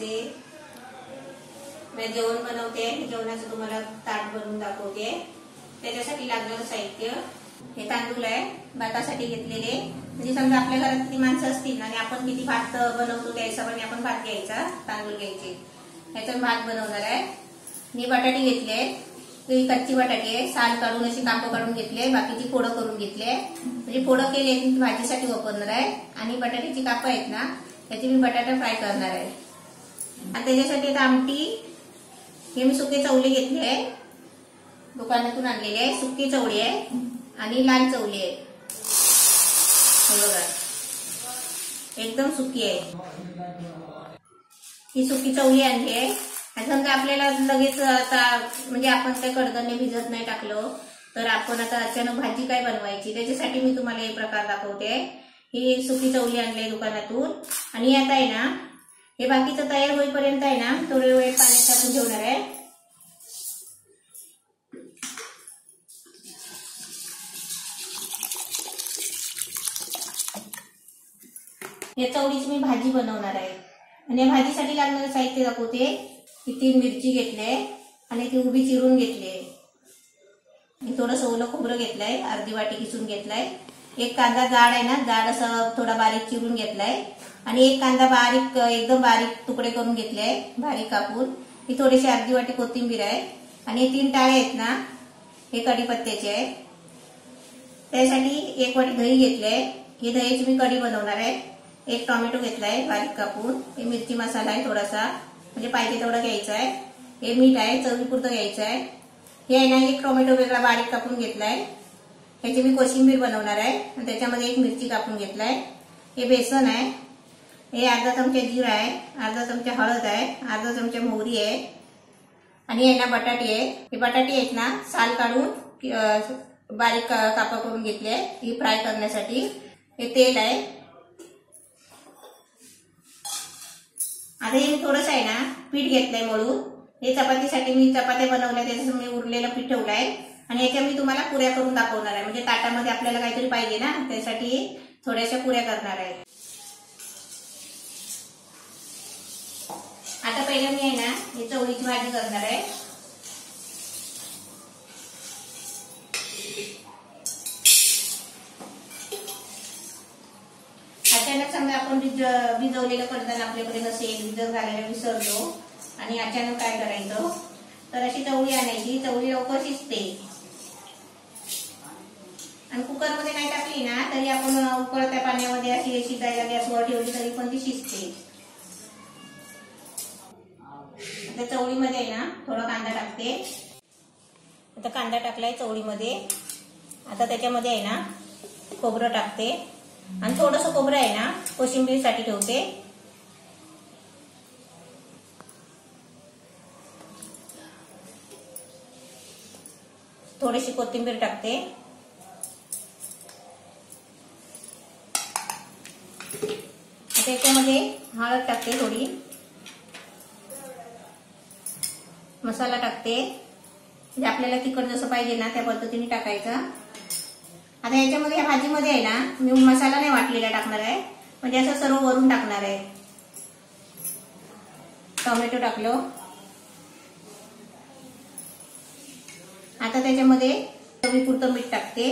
से जेवण बनवते आहे। जेवणाचं तुम्हाला ताट बनवून दाखवते। त्याच्यासाठी लागणारे साहित्य हे तांदूळ आहे भातासाठी घेतलेले। म्हणजे समजा आपल्या घरात किती माणसं असतील आणि आपण किती भात बनवतो त्या हिशोबाने आपण भात घ्यायचा, तांदूळ घ्यायचे। यातून भात बनवणार आहे। मी बटाटे घेतले आहेत, ही कच्ची बटाटे आहे, साल काढून अशी काप काढून घेतले, बाकीची फोड करून घेतले। म्हणजे फोड केले भाजीसाठी वापरणार आहे। आणि बटाट्याची काप आहेत ना, त्याची मी बटाटा फ्राय करणार आहे। आणि त्याच्यासाठी आमटी हे मी सुके चवळी घेतली आहे, दुकानातून आणलेली आहे। सुकी चवळी आहे आणि लाल चवळी आहे, बघा एकदम सुकी आहे। ही सुकी चवळी आणली आहे। आणि समजा आपल्याला लगेच आता म्हणजे आपण काही कडधान्य भिजत नाही टाकलं तर आपण आता अचानक भाजी काय बनवायची, त्याच्यासाठी मी तुम्हाला हे प्रकार दाखवते। ही सुकी चवळी आणली आहे दुकानातून। आणि आता आहे ना हे बाकीचं तयार होईपर्यंत आहे ना थोडे वेळ पाण्यात टाकून ठेवणार आहे। या चवळीची मी भाजी बनवणार आहे। आणि या भाजीसाठी लागणारे साहित्य दाखवते। ही 3 मिरची घेतली आणि ती उभी चिरून घेतली। मी थोडंसं ओलं खोबरं घेतलंय, अर्धी वाटी किसून घेतलंय। एक कांदा जाड आहे ना, जाड असं थोडा बारीक चिरून घेतलाय। आणि एक कांदा बारीक एकदम बारीक तुकडे करून घेतले आहे, बारीक कापून। ही थोडीशी अर्धी वाटी कोथिंबीर आहे। आणि 3 टाळे आहेत ना, हे कढीपत्त्याचे आहे। त्यासाठी 1 वाटी दही घेतले आहे, ही दह्याची मी कढी बनवणार आहे। 1 टोमॅटो घेतलाय बारीक कापून। हे मिरची मसाला आहे थोडासा, म्हणजे पाहिजे तेवढा घ्यायचा आहे। हे मीठ आहे चवीपुरतं घ्यायचं आहे। हे आहे ना 1 टोमॅटो वेगळा बारीक कापून घेतलाय, याची मी कोशिंबीर बनवणार आहे। आणि त्याच्यामध्ये 1 मिरची कापून घेतलाय। हे बेसन आहे, हे अर्धा चमचा जिरा आहे, अर्धा चमचा हळद आहे, अर्धा चमचा मोहरी आहे। आणि हे ना बटाटे आहे, हे बटाटे आहेत ना साल काढून बारीक कापा करून घेतले, ही फ्राय करण्यासाठी। हे तेल आहे। आता हे थोडंसं आहे ना पीठ घेतलंय मळून। हे चपातीसाठी मी चपात्या बनवल्या, त्याच्यासाठी मी उरलेलं पीठ ठेवलं आहे। आणि याच्या मी तुम्हाला पुऱ्या करून दाखवणार आहे। म्हणजे ताटामध्ये आपल्याला काहीतरी पाहिजे ना, त्यासाठी थोड्याशा पुऱ्या करणार आहे। आता पहिले मी आहे ना ही चवळीची भाजी करणार आहे। अचानक समजा आपण भिजवलेलं कडधान्य आपल्याकडे नसेल, भिजत घालायला विसरलो आणि अचानक काय करायचं, तर अशी चवळी आणायची। चवळी लवकर शिजते। आणि कुकर मध्ये नाही टाकली ना तरी आपण उकळत्या पाण्यामध्ये अशी शिजायला गॅसवर ठेवली तरी पण ती शिजते। आता चवळीमध्ये ना थोडा कांदा टाकते। आता कांदा टाकलाय चवळीमध्ये। आता त्याच्यामध्ये आहे ना खोबरं टाकते आणि थोडंसं खोबरं आहे ना कोशिंबीरसाठी ठेवते। थोडीशी कोथिंबीर टाकते। आता याच्यामध्ये हळद टाकते, थोडी मसाला टाकते, म्हणजे आपल्याला तिखट जसं पाहिजे ना त्या पद्धतीने टाकायचा। आता याच्यामध्ये या भाजीमध्ये आहे ना मी मसाला नाही वाटलेला टाकणार आहे, म्हणजे असं सर्व वरून टाकणार आहे। टोमॅटो टाकलो। आता त्याच्यामध्ये चवीपुरतं मीठ टाकते।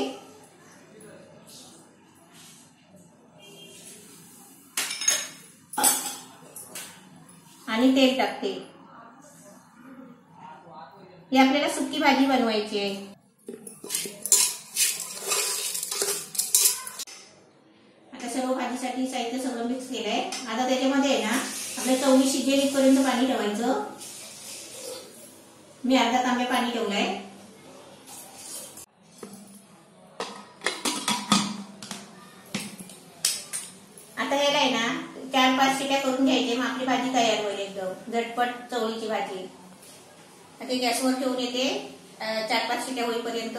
आणि तेल टाकते। ही आपल्याला सुकी भाजी बनवायची आहे। आता सर्व भाजीसाठी साहित्य सगळं मिक्स केलंय। आता त्याच्यामध्ये आहे ना आपल्या चवळी शिजेल इथपर्यंत पाणी ठेवायचं। मी अर्धा तांब्या पाणी ठेवलंय। आता याला आहे ना 4-5 शिट्या करून घ्यायचे, मग आपली भाजी तयार होईल एकदम झटपट चवळीची भाजी। आता गॅसवर ठेवून येते 4-5 शिट्या होईपर्यंत।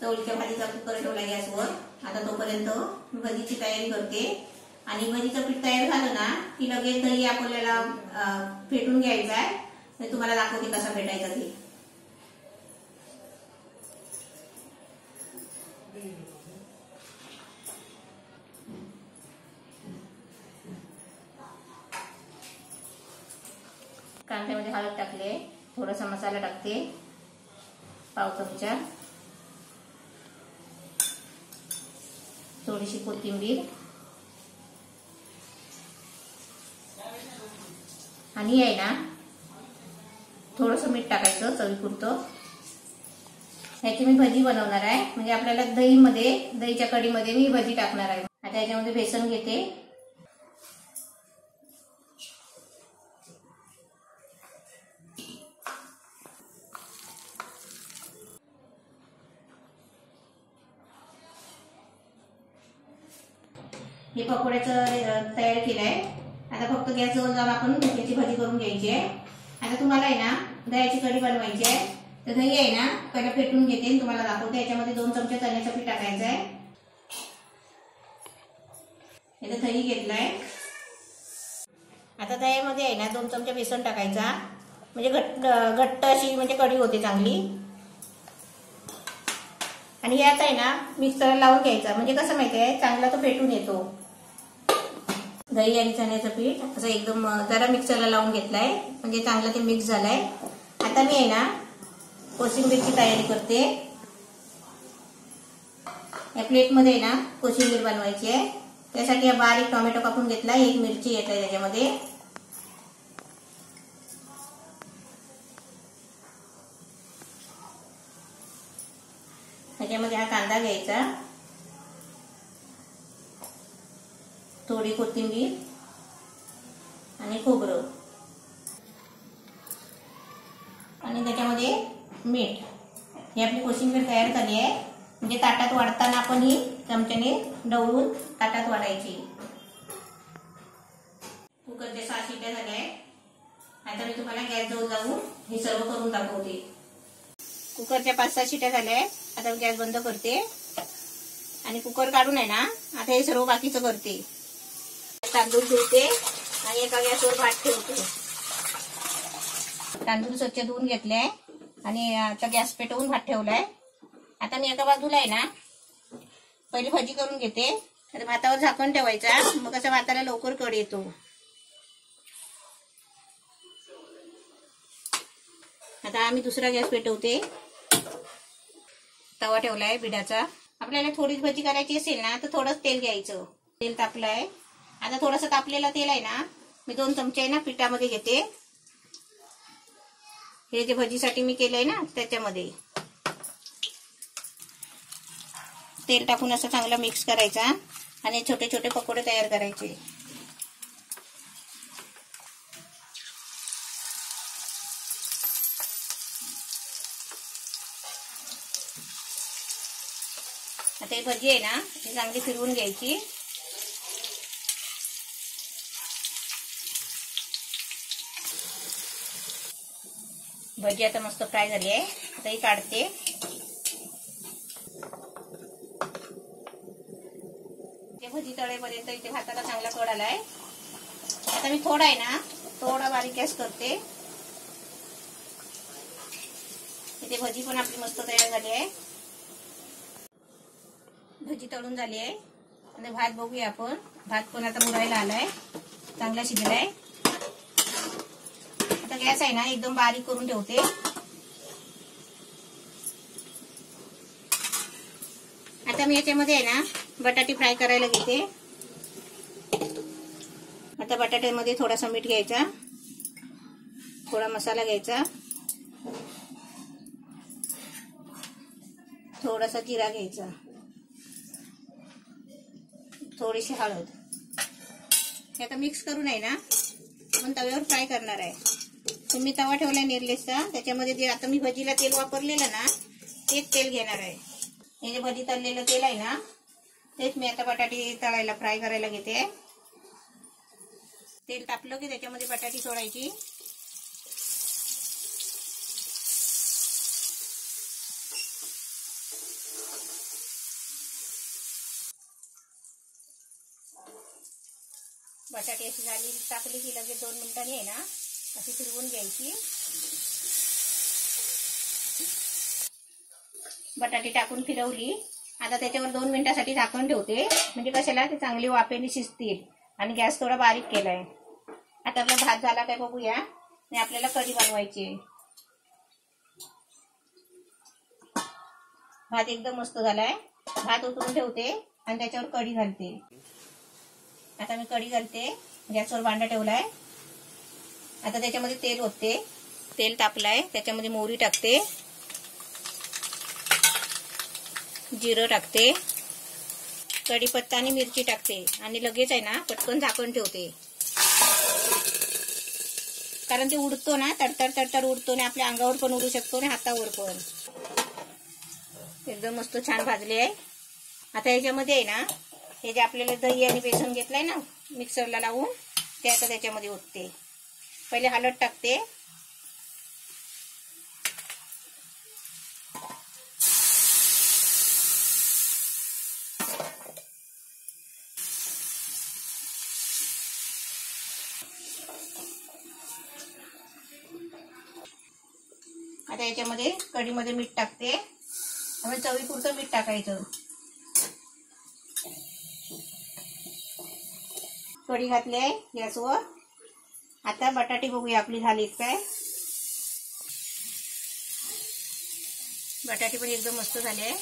चवळीच्या भाजीचा कुकर ठेवला गॅसवर। आता तोपर्यंत भजीची तयारी करते। आणि भजीचं पीठ तयार झालं ना की लगेच दही आपल्याला फेटून घ्यायचं आहे। तुम्हाला दाखवते कसा फेटायचा ते। कांद्यामध्ये हळद टाकले, थोडासा मसाला टाकते, पाव चमचा, थोडीशी कोथिंबीर आणि आहे ना थोडंसं मीठ टाकायचं चवीपुरतं। याची मी भजी बनवणार आहे, म्हणजे आपल्याला दही मध्ये, दहीच्या कढीमध्ये मी भजी टाकणार आहे। आता याच्यामध्ये बेसन घेते, हे पकोड्याचं तयार केलं आहे। आता फक्त गॅसवर जाऊन आपण याची भजी करून घ्यायची आहे। आता तुम्हाला आहे ना दह्याची कढी बनवायची आहे, तर दही आहे ना पहिला फेटून घेते, तुम्हाला दाखवते। याच्यामध्ये 2 चमचे चण्याचं पीठ टाकायचं आहे, हे दही घेतलंय। आता दह्यामध्ये आहे ना 2 चमचे बेसन टाकायचा, म्हणजे घट्ट अशी म्हणजे कढी होते चांगली। आणि यात आहे ना मिक्सर लावून घ्यायचा, म्हणजे कसं माहिती आहे चांगला तो फेटून येतो। दही आणि चण्याचं पीठ असं एकदम जरा मिक्सरला लावून घेतलाय, म्हणजे चांगला ते मिक्स झालाय। आता मी आहे ना कोशिंबीरची तयारी करते। या प्लेटमध्ये ना कोशिंबीर बनवायची आहे, त्यासाठी हा बारीक टोमॅटो कापून घेतला, 1 मिरची घेतली त्याच्यामध्ये, त्याच्यामध्ये हा कांदा घ्यायचा, थोडी कोथिंबीर आणि खोबरं आणि त्याच्यामध्ये मीठ। ही आपली कोशिंबीर तयार झाली आहे, म्हणजे ताटात वाढताना आपण ही चमच्याने ढवळून ताटात वाढायची। कुकरच्या 6 शिट्ट्या झाल्या आहेत। आता मी तुम्हाला गॅस जवळ जाऊन हे सर्व करून दाखवते। कुकरच्या 5-6 शिट्ट्या झाल्या आहेत। आता गॅस बंद करते आणि कुकर काढून आहे ना आता हे सर्व बाकीचं करते। तांदूळ धुते आणि एका गॅसवर भात ठेवते। तांदूळ स्वच्छ धुवून घेतले आणि आता गॅस पेटवून भात ठेवलाय। आता मी एका बाजूला आहे ना पहिली भजी करून घेते। आता भातावर झाकण ठेवायचा, मग कसं भाताला लवकर कड येतो। आता आम्ही दुसरा गॅस पेटवते। तवा ठेवलाय बिडाचा। आपल्याला थोडीच भजी करायची असेल ना तर थोडंच तेल घ्यायचं। तेल तापलंय, आता थोडंसं तापलेलं तेल आहे ना मी 2 चमचे आहे ना पिठामध्ये घेते, हे जे भजीसाठी मी केलंय ना त्याच्यामध्ये तेल टाकून असं चांगलं मिक्स करायचा आणि छोटे छोटे पकोडे तयार करायचे। आता ही भजी आहे ना ही चांगली फिरवून घ्यायची। भजी आता मस्त फ्राय झाली आहे, आता ही काढते। भजी तळेपर्यंत इथे भाताला चांगला कड आलाय। आता मी थोडा आहे ना थोडा बारीक गॅस करते। इथे भजी पण आपली मस्त तयार झाली आहे। भजी तळून झाली आहे आणि भात बघूया आपण। भात पण आता मुरायला आलाय, चांगला शिजलाय। आता गॅस आहे ना एकदम बारीक करून ठेवते। आता मी याच्यामध्ये आहे ना बटाटे फ्राय करायला घेते। आता बटाट्यामध्ये थोडासा मीठ घ्यायचा, थोडा मसाला घ्यायचा, थोडासा जिरा घ्यायचा, थोडीशी हळद। हे आता मिक्स करून आहे ना आपण तव्यावर फ्राय करणार आहे। तुम्ही तवा ठेवला निर्लेसचा, त्याच्यामध्ये जे आता मी भजीला तेल वापरलेलं ना तेच तेल घेणार आहे। हे जे भजी तळलेलं तेल आहे ना तेच मी आता बटाटे तळायला फ्राय करायला घेते। तेल तापलं की त्याच्यामध्ये बटाटे सोडायची। बटाटे अशी झाली टाकली की लगेच 2 मिनिटांनी आहे ना अशी फिरवून घ्यायची। बटाटे टाकून फिरवली। आता त्याच्यावर 2 मिनिटांसाठी झाकण ठेवते, म्हणजे कशाला ते चांगली वाफेने शिजतील। आणि गॅस थोडा बारीक केलाय। आता आपला भात झाला काय बघूया। आणि आपल्याला कढी बनवायची आहे। भात एकदम मस्त झालाय। भात उतरून ठेवते आणि त्याच्यावर कढी घालते। आता मी कढी घालते। गॅसवर भांडा ठेवलाय। आता त्याच्यामध्ये तेल ओतते। तेल तापलाय त्याच्यामध्ये मोहरी टाकते, जिरं टाकते, कढीपत्ता आणि मिरची टाकते आणि लगेच आहे ना पटकन झाकण ठेवते, कारण ते उडतो ना, तडतड तडतड उडतो ना, आपल्या अंगावर पण उडू शकतो ना, हातावर पण। एकदम मस्त छान भाजले आहे। आता याच्यामध्ये आहे ना हे जे आपल्याला दही आणि बेसन घेतलंय ना मिक्सरला लावून ते आता त्याच्यामध्ये ओतते। पहिले हळद टाकते, आता याच्यामध्ये कढीमध्ये मीठ टाकते, आपण चवीपुरतं मीठ टाकायचं। कढी घातली आहे गॅसवर। आता बटाटे बघूया आपली झाली काय। बटाटे पण एकदम मस्त झाले आहे।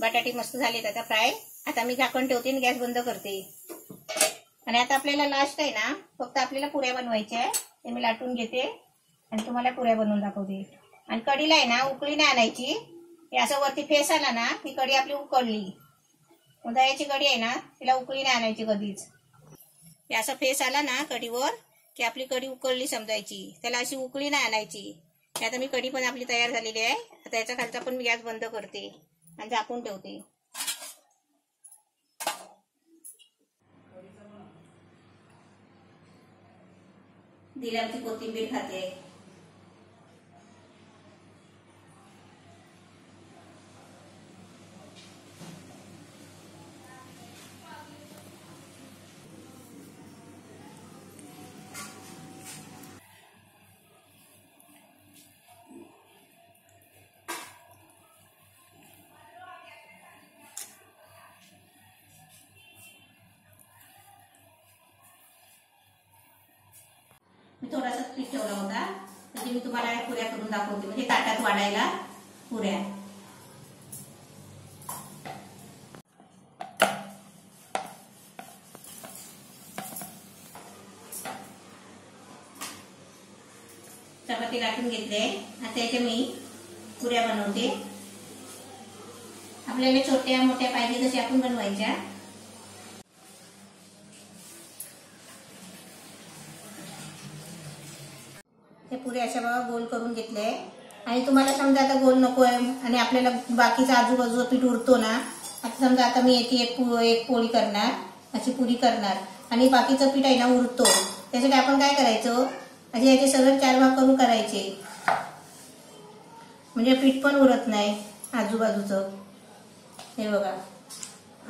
बटाटे मस्त झालेत आता फ्राय। आता मी झाकण ठेवते आणि गॅस बंद करते। आणि आता आपल्याला लास्ट आहे ना फक्त आपल्याला पुऱ्या बनवायच्या आहे, ते मी लाटून घेते आणि तुम्हाला पुऱ्या बनवून दाखवते। आणि कढीला आहे ना उकळी नाही आणायची, हे असं वरती फेस आला ना ती कढी आपली उकळली। दह्याची कढी आहे ना तिला उकळी नाही आणायची कधीच। हे असा फेस आला ना कढीवर की आपली कढी उकळली समजायची, त्याला अशी उकळी नाही आणायची। आता मी कढी पण आपली तयार झालेली आहे। आता याचा खालचा पण मी गॅस बंद करते आणि झाकून ठेवते। दिला की कोथिंबीर खाते। मी थोडासा पीठ ठेवला होता, म्हणजे मी तुम्हाला पुऱ्या करून दाखवते, म्हणजे ताटात वाढायला पुऱ्या। चपाती लाटून घेतले, आता याच्या मी पुऱ्या बनवते। आपल्याला छोट्या मोठ्या पाहिजे तशी आपण बनवायच्या। पुरे अशा बघा गोल करून घेतले। आणि तुम्हाला समजा आता गोल नको आहे आणि आपल्याला बाकीचा आजूबाजूला पीठ उरतो ना, आता समजा आता मी एक पोळी करणार, अशी पुरी करणार आणि बाकीचं पीठ आहे ना उरतो, त्यासाठी आपण काय करायचं असे याचे सगळे चार भाग करून करायचे, म्हणजे पीठ पण उरत नाही आजूबाजूचं। हे बघा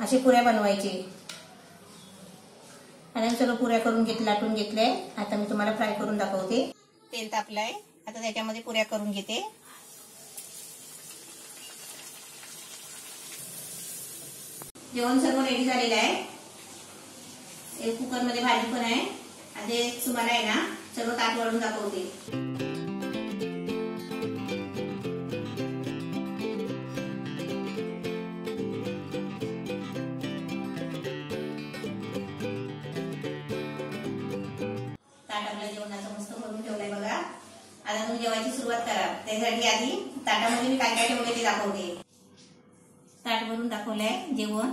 असे पुऱ्या बनवायचे। आणि सर्व पुऱ्या करून घेतल्या, लाटून घेतले। आता मी तुम्हाला फ्राय करून दाखवते। तेल तापलंय, आता त्याच्यामध्ये पुऱ्या करून घेते। जेवण सर्व रेडी झालेलं आहे। कुकर मध्ये भाजी पण आहे, आणि तुम्हाला आहे ना सर्व ताट वाढून दाखवते। आता तुम्ही जेवायची सुरुवात करा। त्यासाठी आधी ताटामध्ये मी काय काय ठेवले ते दाखवते। ताट भरून दाखवलंय जेवण,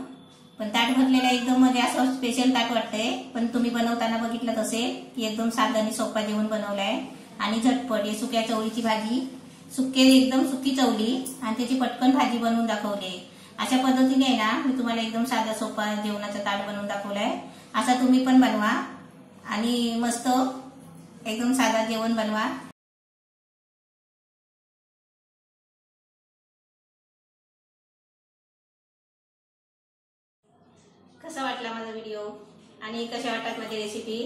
पण ताट भरलेलं एकदम म्हणजे असं स्पेशल ताट वाटतंय, पण तुम्ही बनवताना बघितलं असेल की एकदम साधं आणि सोपा जेवण बनवलंय आणि झटपट। हे सुक्या चवळीची भाजी, सुके एकदम सुकी चवळी आणि त्याची पटकन भाजी बनवून दाखवली। अशा पद्धतीने आहे ना मी तुम्हाला एकदम साधा सोपा जेवणाचा ताट बनवून दाखवलाय। असा तुम्ही पण बनवा आणि मस्त एकदम साधा जेवण बनवा। कसा वाटला माझा व्हिडिओ आणि कशा वाटतात माझी रेसिपी?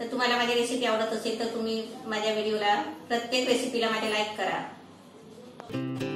तर तुम्हाला माझी रेसिपी आवडत असेल तर तुम्ही माझ्या व्हिडिओला, प्रत्येक रेसिपीला माझे लाईक करा।